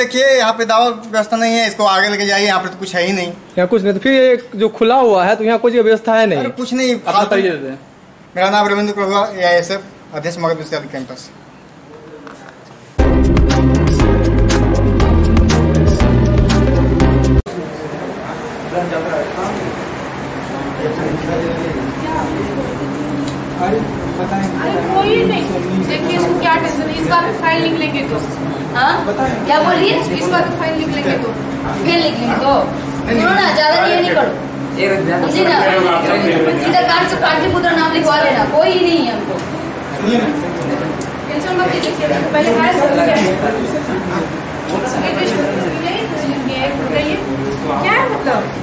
देखिए यहाँ पे दावा व्यवस्था नहीं है, इसको आगे लेके जाइए, यहाँ पे तो कुछ है ही नहीं। यहाँ कुछ नहीं तो फिर ये जो खुला हुआ है तो यहाँ कुछ व्यवस्था है नहीं, कुछ नहीं। मेरा नाम रविंद्र प्रभुआ, AISF अध्यक्ष मगध विश्वविद्यालय कैंपस। देखिए इसको क्या टेंशन है, इसका फाइल निकलेंगे तो क्या बोल रही है, इसका फाइल निकलेंगे तो फिर निकलेंगे तो ना, ज्यादा ये नहीं करो मुझे ना, सीधा काट से काट के पूरा नाम लिखवा लेना, कोई ही नहीं है हमको, टेंशन मत लीजिए। पहले क्या है मतलब,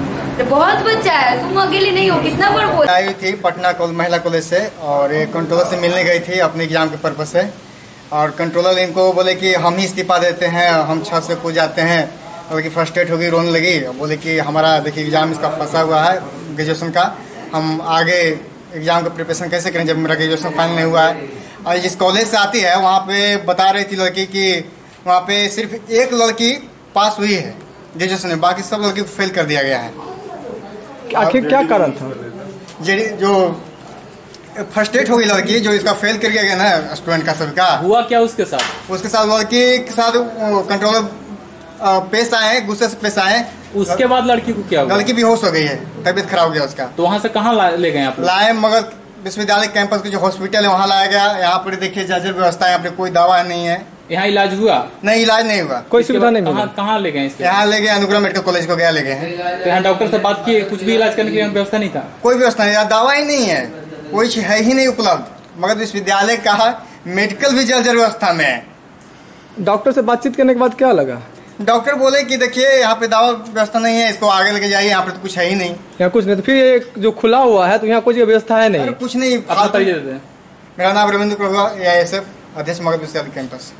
बहुत बच्चा है, तुम अकेले नहीं हो, कितना बार बोल। आई हुई थी पटना महिला कॉलेज से और एक कंट्रोलर से मिलने गई थी अपने एग्जाम के पर्पज से, और कंट्रोलर इनको बोले कि हम ही इस्तीफा देते हैं, हम छत से कूद जाते हैं। बल्कि फ्रस्ट्रेट हो गई, रोने लगी, बोले कि हमारा देखिए एग्जाम इसका फंसा हुआ है ग्रेजुएशन का, हम आगे एग्जाम का प्रिपरेशन कैसे करें जब मेरा ग्रेजुएशन फाइनल नहीं हुआ है। और जिस कॉलेज से आती है वहाँ पे बता रही थी लड़की कि वहाँ पे सिर्फ एक लड़की पास हुई है ग्रेजुएशन में, बाकी सब लड़की को फेल कर दिया गया है। आखिर क्या कारण था? जो फर्स्ट एड हो गई लड़की, जो इसका फेल कर गया ना स्टूडेंट का, सबका हुआ क्या उसके साथ लड़की के साथ कंट्रोलर पेश आए, गुस्से से पेश आए। उसके बाद लड़की को क्या हुआ? लड़की बेहोश हो गई है, तबियत खराब हो गया उसका। तो वहाँ से कहाँ ले गए आप? लाए मगध विश्वविद्यालय कैंपस के जो हॉस्पिटल है वहाँ लाया गया। यहाँ पर देखिए जर्जर व्यवस्था है, यहाँ पर कोई दवा नहीं है। यहाँ इलाज हुआ? नहीं, इलाज नहीं हुआ, कोई सुविधा नहीं मिला। कहाँ ले गए? यहाँ ले गए अनुग्रह मेडिकल कॉलेज को गया, ले गए। तो यहाँ डॉक्टर से बात की, कुछ भी इलाज करने के लिए व्यवस्था नहीं था? कोई व्यवस्था नहीं, दवा ही नहीं है, कोई है ही नहीं उपलब्ध। मगध विश्वविद्यालय का मेडिकल भी जर्जर व्यवस्था में है। डॉक्टर से बातचीत करने के बाद क्या लगा? डॉक्टर बोले कि देखिए यहाँ पे दवा व्यवस्था नहीं है, इसको आगे लेके जाइए, यहाँ पे तो कुछ है ही नहीं। यहाँ कुछ नहीं तो फिर ये जो खुला हुआ है तो यहाँ कुछ व्यवस्था है नहीं, कुछ नहीं। मेरा नाम रविंद्र प्रभुआ, AISF अध्यक्ष मगध विश्वविद्यालय कैंपस।